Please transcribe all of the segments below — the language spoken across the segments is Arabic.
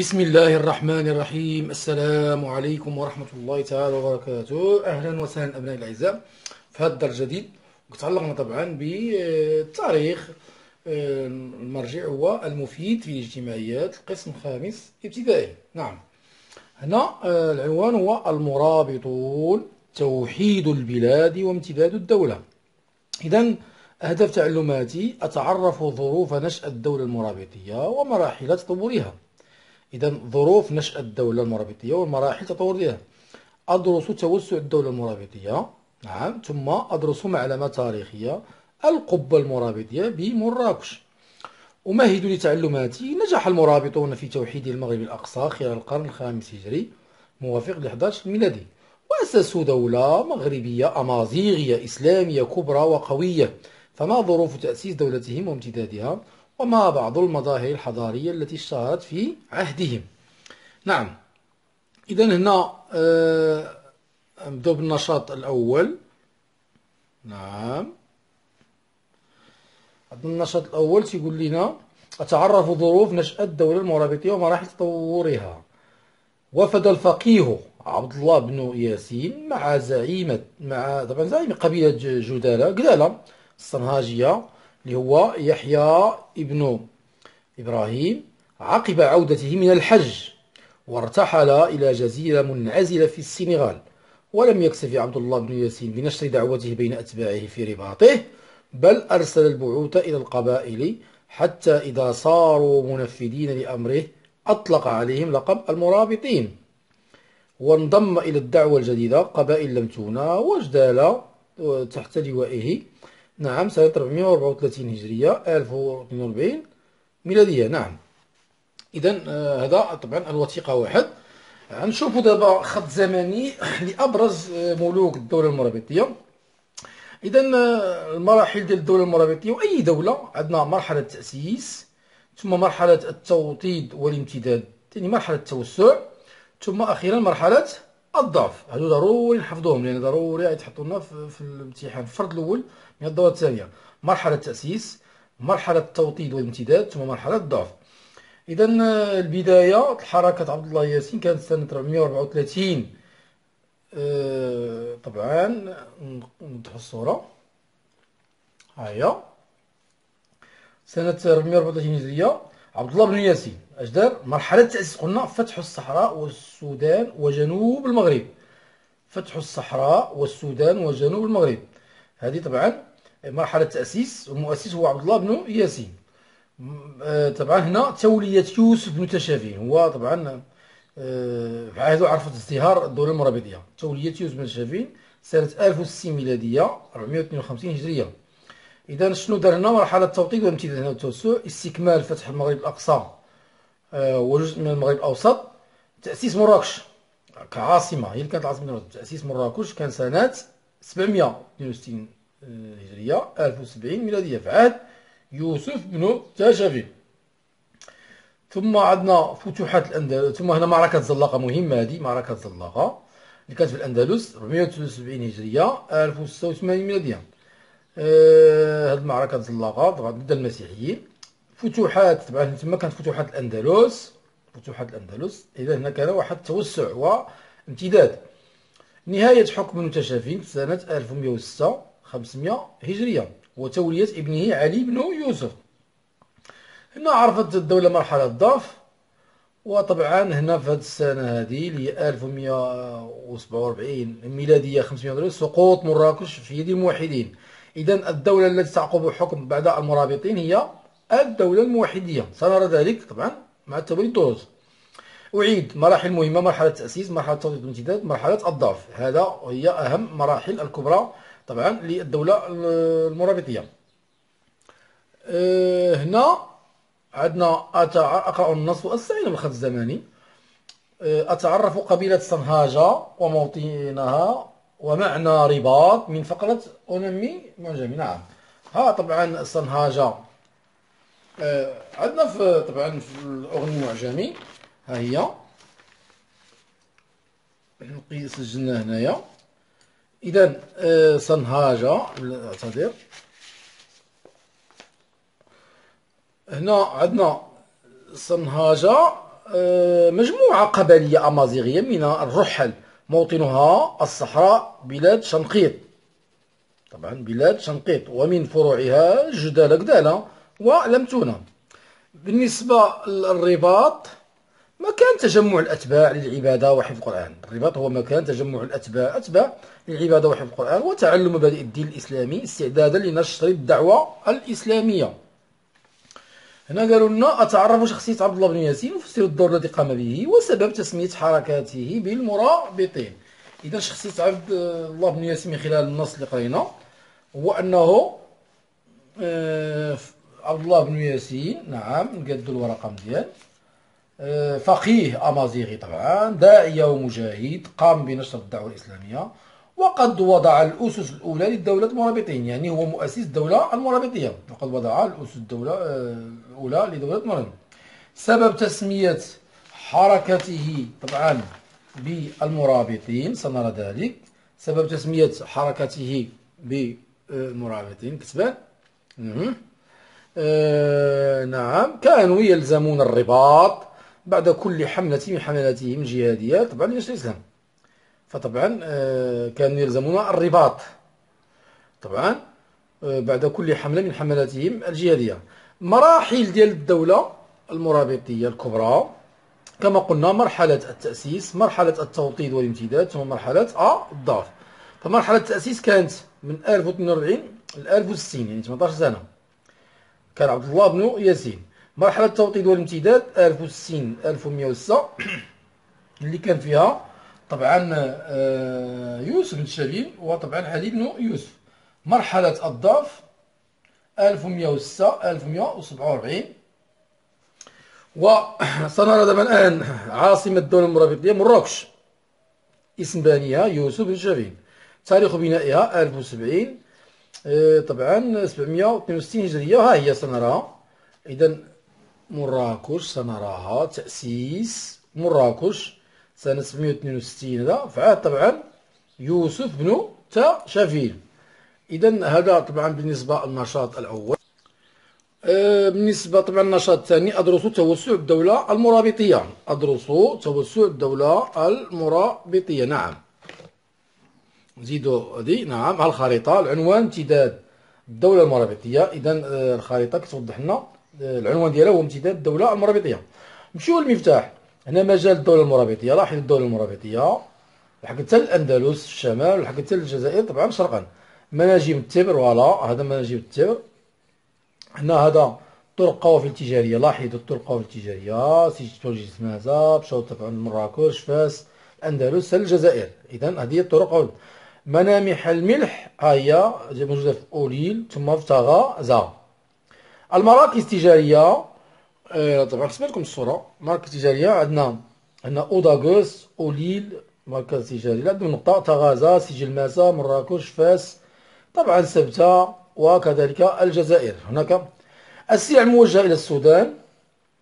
بسم الله الرحمن الرحيم. السلام عليكم ورحمة الله تعالى وبركاته. أهلا وسهلا أبنائي الأعزاء في هذا الدرس الجديد، وتعلقنا طبعا بالتاريخ. المرجع هو المفيد في الاجتماعيات، القسم الخامس ابتدائي. نعم، هنا العنوان هو المرابطون، توحيد البلاد وامتداد الدولة. إذن أهداف تعلماتي: أتعرف ظروف نشأة الدولة المرابطية ومراحل تطورها. إذن ظروف نشأة الدولة المرابطية والمراحل تطورها. أدرس توسع الدولة المرابطية، نعم، ثم أدرس معلومة تاريخية القبة المرابطية بمراكش. أمهد لتعلماتي: نجح المرابطون في توحيد المغرب الأقصى خلال القرن الخامس هجري موافق ل 11 ميلادي، وأسسوا دولة مغربية أمازيغية إسلامية كبرى وقوية. فما ظروف تأسيس دولتهم وامتدادها، وما بعض المظاهر الحضارية التي اشتهرت في عهدهم؟ نعم، إذا هنا نبدأ بالنشاط الأول. نعم، النشاط الأول تيقول لنا: أتعرف ظروف نشأة الدولة المرابطية ومراحل تطورها. وفد الفقيه عبد الله بن ياسين مع طبعا زعيم قبيلة جدالة الصنهاجية اللي هو يحيى ابن إبراهيم عقب عودته من الحج، وارتحل إلى جزيرة منعزلة في السنغال. ولم يكتفي عبد الله بن ياسين بنشر دعوته بين أتباعه في رباطه، بل أرسل البعوث إلى القبائل حتى إذا صاروا منفذين لأمره أطلق عليهم لقب المرابطين. وانضم إلى الدعوة الجديدة قبائل لمتونة وجدالة تحت لوائه، نعم، سنة 434 هجرية 1042 ميلادية. نعم، إذن هذا طبعا الوثيقة واحد. غنشوفوا دابا خط زمني لأبرز ملوك الدولة المرابطية. إذا المراحل ديال الدولة المرابطية وأي دولة، عندنا مرحلة التأسيس، ثم مرحلة التوطيد والامتداد، ثاني مرحلة التوسع، ثم أخيرا مرحلة الضعف. هادو ضروري نحفظوهم، لأن ضروري غيتحطو لنا في الامتحان الفرد الأول من الدورة الثانية. مرحلة التأسيس، مرحلة التوطيد والامتداد، ثم مرحلة الضعف. إذا البداية حركة عبد الله ياسين كانت سنة 434 طبعا. نوضحوا الصورة، هاهي سنة 434 هجرية. عبد الله بن ياسين أجدر مرحلة تأسيس، قلنا فتح الصحراء والسودان وجنوب المغرب، فتح الصحراء والسودان وجنوب المغرب، هذه طبعا مرحلة تأسيس، والمؤسس هو عبد الله بن ياسين. طبعا هنا تولية يوسف بن تاشفين، هو طبعا في عهده عرفت ازدهار الدولة المرابطية. تولية يوسف بن تاشفين سنة 1060 ميلادية 452 هجرية. إذا شنو دار هنا؟ مرحلة التوطيد والامتداد، هنا التوسع، استكمال فتح المغرب الأقصى وجزء من المغرب الأوسط، تأسيس مراكش كعاصمة، هي اللي كانت عاصمة المغرب. تأسيس مراكش كان سنة 762 هجرية 1070 ميلادية في عهد يوسف بن تاشفين. ثم عندنا فتوحات الأندلس، ثم هنا معركة زلاقة مهمة، هذه معركة زلاقة اللي كانت في الأندلس 473 هجرية 1086 ميلادية. هذه المعركة زلاقة طبعا ضد المسيحيين. فتوحات طبعا تما كانت فتوحات الأندلس، فتوحات الأندلس. إذا هنا كان واحد التوسع وامتداد. نهاية حكم بن تاشفين سنة 1106 500 هجرية، وتولية ابنه علي بن يوسف. هنا عرفت الدولة مرحلة الضعف، وطبعا هنا في هذه السنة هذه اللي 1147 ميلادية 500 سقوط مراكش في يد الموحدين. إذا الدولة التي تعقب الحكم بعد المرابطين هي الدولة الموحدية، سنرى ذلك طبعا مع تبويب الدروس. أعيد: مراحل مهمة، مرحلة التأسيس، مرحلة التوطيد والامتداد، مرحلة الضعف. هذا هي أهم مراحل الكبرى طبعا للدولة المرابطية. هنا عندنا أقرأ النص واستعين بالخط الزمني. أتعرف قبيلة صنهاجة وموطنها ومعنى رباط من فقرة أنمي معجمي. نعم، ها طبعا صنهاجة عندنا في طبعا في الأغني المعجمي، ها هي سجلنا هنايا. إذا صنهاجة، أعتذر، هنا عندنا صنهاجة مجموعة قبلية أمازيغية من الرحل، موطنها الصحراء بلاد شنقيط، طبعا بلاد شنقيط، ومن فروعها جدالة جدالة ولمتونة. بالنسبة للرباط، مكان تجمع الأتباع للعبادة وحفظ القرآن. الرباط هو مكان تجمع الأتباع للعبادة وحفظ القرآن وتعلم مبادئ الدين الإسلامي استعدادا لنشر الدعوة الإسلامية. هنا قالوا لنا أتعرف شخصية عبد الله بن ياسين وفسر الدور الذي قام به وسبب تسمية حركاته بالمرابطين. إذا شخصية عبد الله بن ياسين من خلال النص اللي قرينا هو أنه عبد الله بن ياسين، نعم نقدوا الورقة مزيان، فقيه أمازيغي طبعا، داعية ومجاهد، قام بنشر الدعوة الإسلامية وقد وضع الأسس الأولى للدولة المرابطين، يعني هو مؤسس الدولة المرابطية، وقد وضع الأسس الدولة الأولى لدولة المرابطين. سبب تسمية حركته طبعا بالمرابطين، سنرى ذلك. سبب تسمية حركته بالمرابطين كتبان نعم، كانوا يلزمون الرباط بعد كل حملة من حملاتهم الجهادية طبعا لنشر الإسلام، فطبعا كانوا يلزمون الرباط طبعا بعد كل حملة من حملاتهم الجهادية. مراحل ديال الدولة المرابطية الكبرى كما قلنا: مرحلة التأسيس، مرحلة التوطيد والامتداد، ثم مرحلة الضعف. فمرحلة التأسيس كانت من 1048 ل 1060، يعني 18 سنة كان عبد الله بن ياسين. مرحلة التوطيد والامتداد 1060 1106 اللي كان فيها طبعا يوسف بن تاشفين وطبعا علي بن يوسف. مرحلة الضعف 1106 1147. وسنرى دابا الآن عاصمة الدولة المرابطية مراكش، اسم بانيها يوسف بن تاشفين، تاريخ بنائها 1070 طبعا 762 هجرية. ها هي سنراها إذا مراكش، سنراها تأسيس مراكش سنة 762 هذا في عهد طبعا يوسف بن تاشفين. إذا هذا طبعا بالنسبة للنشاط الأول. بالنسبة طبعا للنشاط الثاني: أدرسوا توسع الدولة المرابطية، أدرسوا توسع الدولة المرابطية، نعم نزيدو هذه، نعم على الخريطة. العنوان: امتداد الدولة المرابطية. إذا الخريطة كتوضح لنا العنوان ديالها هو امتداد الدولة المرابطية. نمشيو للمفتاح، هنا مجال الدولة المرابطية، لاحظ الدولة المرابطية لحقت الأندلس في الشمال ولحقت الجزائر طبعا شرقا. مناجم التبر، فوالا هذا مناجم التبر. هنا هذا طرق قوافل تجارية، لاحظ الطرق قوافل تجارية، سجلماسة مشاو طبعا مراكش، فاس، الأندلس، الجزائر. إذا هذه الطرق. ملامح الملح هي موجودة في أوليل ثم في تاجازا. المراكز التجارية طبعا خصنا لكم الصورة. مراكز تجارية عندنا هنا أودغست، أوليل، مركز تجاري عندنا نقطة، تاجازا، سجلماسة، مراكش، فاس طبعا سبتة، وكذلك الجزائر. هناك السلع الموجهة إلى السودان،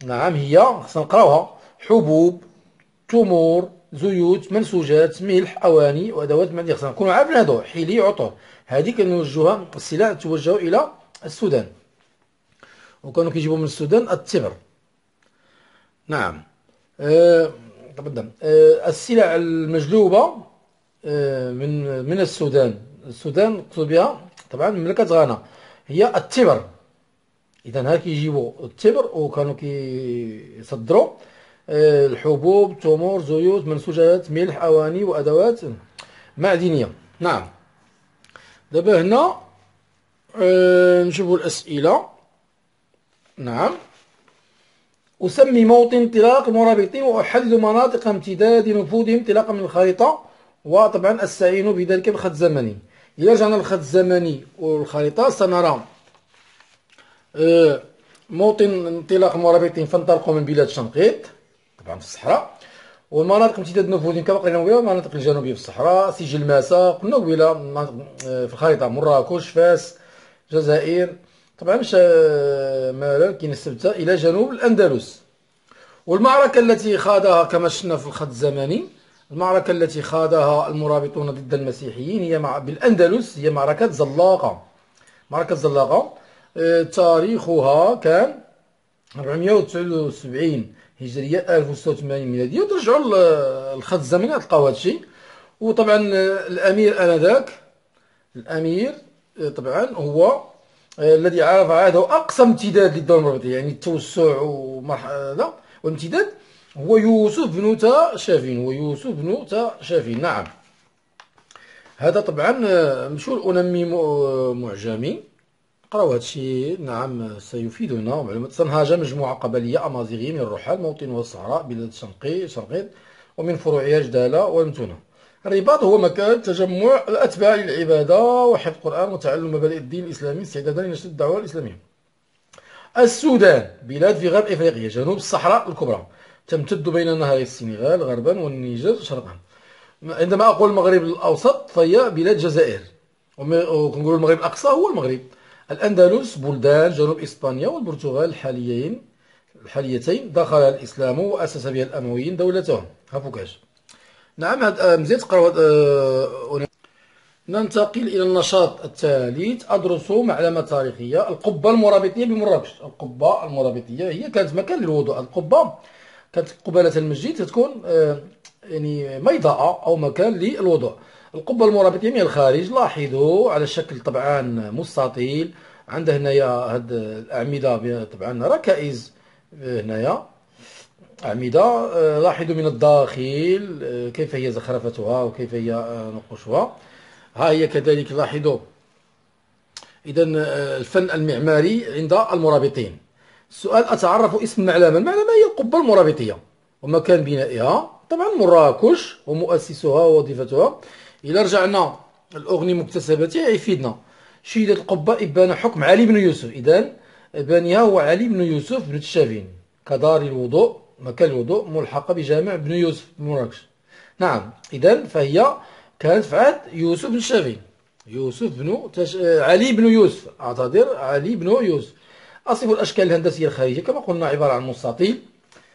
نعم هي خصنا نقراوها: حبوب، تمور، زيوت، منسوجات، ملح، اواني، وادوات معدنيه. خصنا نكونوا عارفين هادو حلي عطور، هذه كنوجهوها السلع توجه الى السودان، وكانوا كيجيبوا من السودان التبر. نعم تقدم السلع المجلوبه من السودان نقصد بها طبعا مملكه غانا هي التبر. اذا ها كيجيبوا التبر وكانوا كيصدروا الحبوب، تمور، زيوت، منسوجات، ملح، اواني، وادوات معدنيه. نعم دابا هنا نشوفوا الاسئله. نعم اسمي موطن انطلاق المرابطين واحدد مناطق امتداد نفوذهم انطلاقا من الخريطه، وطبعا استعين بذلك بالخط الزمني. اذا رجعنا للخط الزمني والخريطه سنرى موطن انطلاق المرابطين فانطلقوا من بلاد شنقيط طبعا في الصحراء، والمناطق امتداد نفوذهم كما قلنا قبيله المناطق الجنوبيه في الصحراء، سجلماسة قلنا قبيله في الخريطه، مراكش، فاس، الجزائر طبعا شمالا كاين السبته الى جنوب الاندلس. والمعركه التي خاضها كما شفنا في الخط الزمني، المعركه التي خاضها المرابطون ضد المسيحيين هي بالاندلس، هي معركه زلاقه. معركه زلاقه تاريخها كان 479 هجريه 1680 ميلاديه، وترجعوا للخط الزمني غتلقاو هادشي. وطبعا الامير انذاك، الامير طبعا هو الذي عرف عاده اقصى امتداد للدوله المرابطيه، يعني التوسع ومرحله والامتداد، هو يوسف بن تاشفين، ويوسف بن تاشفين. نعم هذا طبعا مشهور انمي معجمي، قراو هادشي. نعم سيفيدنا معلومات. صنهاجة مجموعة قبلية أمازيغية من الرحال موطنها الصحراء بلاد شنقيط، ومن فروعها جدالة ولمتونة. الرباط هو مكان تجمع الأتباع للعبادة وحفظ القرآن وتعلم مبادئ الدين الإسلامي استعدادا لنشر الدعوة الإسلامية. السودان بلاد في غرب إفريقيا جنوب الصحراء الكبرى، تمتد بين نهر السنغال غربا والنيجر شرقا. عندما أقول المغرب الأوسط فهي بلاد الجزائر، وكنقول المغرب الأقصى هو المغرب. الأندلس بلدان جنوب إسبانيا والبرتغال الحاليتين دخل الإسلام وأسس بها الأمويين دولتهم هافوكاش. نعم هذا مزيان تقراو. ننتقل إلى النشاط الثالث، أدرس معلومة تاريخية. القبة المرابطية بمراكش. القبة المرابطية هي كانت مكان للوضوء. القبة كانت قبالة المسجد تكون يعني ميضاء أو مكان للوضوء. القبة المرابطية من الخارج، لاحظوا على شكل طبعا مستطيل، عنده هنايا هاد الأعمدة طبعا ركائز هنايا أعمدة. لاحظوا من الداخل كيف هي زخرفتها وكيف هي نقوشها. ها هي كذلك لاحظوا. إذا الفن المعماري عند المرابطين. السؤال أتعرف اسم المعلمة. المعلمة هي القبة المرابطية ومكان بنائها، طبعا مراكش ومؤسسها ووظيفتها. إلا رجعنا الأغنية مكتسباتها يفيدنا. شيدت القبة إبان حكم علي بن يوسف، إذن بانيها هو علي بن يوسف بن تاشفين، كدار الوضوء مكان الوضوء ملحقة بجامع بن يوسف بمراكش. نعم إذن فهي كانت في عهد يوسف بن تاشفين، علي بن يوسف، أعتذر، علي بن يوسف. أصف الأشكال الهندسية الخارجية كما قلنا عبارة عن مستطيل،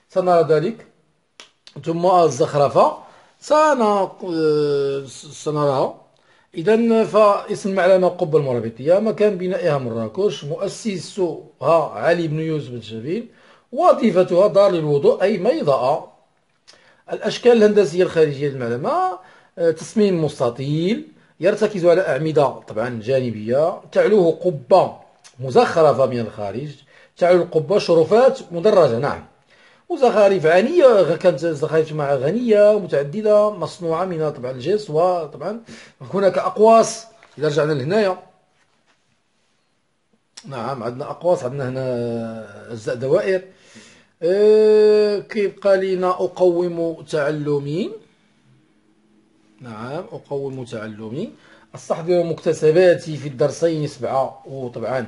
سنرى ذلك. ثم الزخرفة سنراها. إذا فاسم المعلمة القبة المرابطية، مكان بنائها مراكش، مؤسسها علي بن يوسف بن تاشفين، وظيفتها دار للوضوء أي ميضاء. الأشكال الهندسية الخارجية للمعلمة، تصميم مستطيل يرتكز على أعمدة طبعا جانبية، تعلوه قبة مزخرفة من الخارج، تعلو القبة شرفات مدرجة. نعم وزخارف غنية، كانت زخارف جماعة غنية متعددة مصنوعة من طبعا الجس. وطبعا هناك أقواس. إذا رجعنا لهنايا نعم عندنا أقواس، عندنا هنا أجزاء دوائر. كيبقى لينا أقوم تعلمي. نعم أقوم تعلمي. أستحضر مكتسباتي في الدرسين 7 وطبعا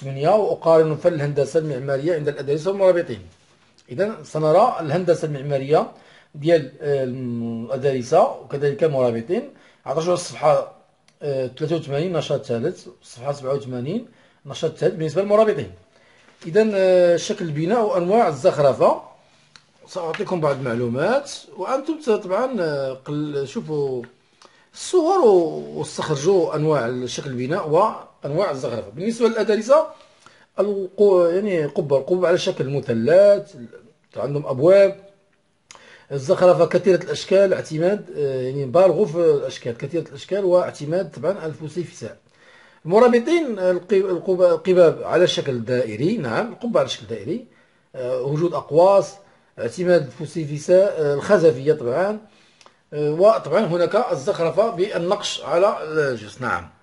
8، وأقارن فن الهندسة المعمارية عند الأدارسة والمرابطين. إذا سنرى الهندسة المعمارية ديال الأدارسة وكذلك المرابطين. عطاشوا الصفحة 83 نشاط ثالث، الصفحة 87 نشاط ثالث بالنسبة للمرابطين. إذا شكل البناء وأنواع الزخرفة. سأعطيكم بعض المعلومات وأنتم طبعا شوفوا الصور واستخرجوا أنواع شكل البناء وأنواع الزخرفة. بالنسبة للأدارسة يعني قبة على شكل مثلث، عندهم أبواب. الزخرفة كثيرة الأشكال، اعتماد يعني بالغوا في الأشكال، كثيرة الأشكال واعتماد طبعا الفسيفساء. المرابطين القباب على شكل دائري. نعم القبة على شكل دائري، وجود أقواس، اعتماد الفسيفساء، الخزفية طبعا. وطبعا هناك الزخرفة بالنقش على الجس. نعم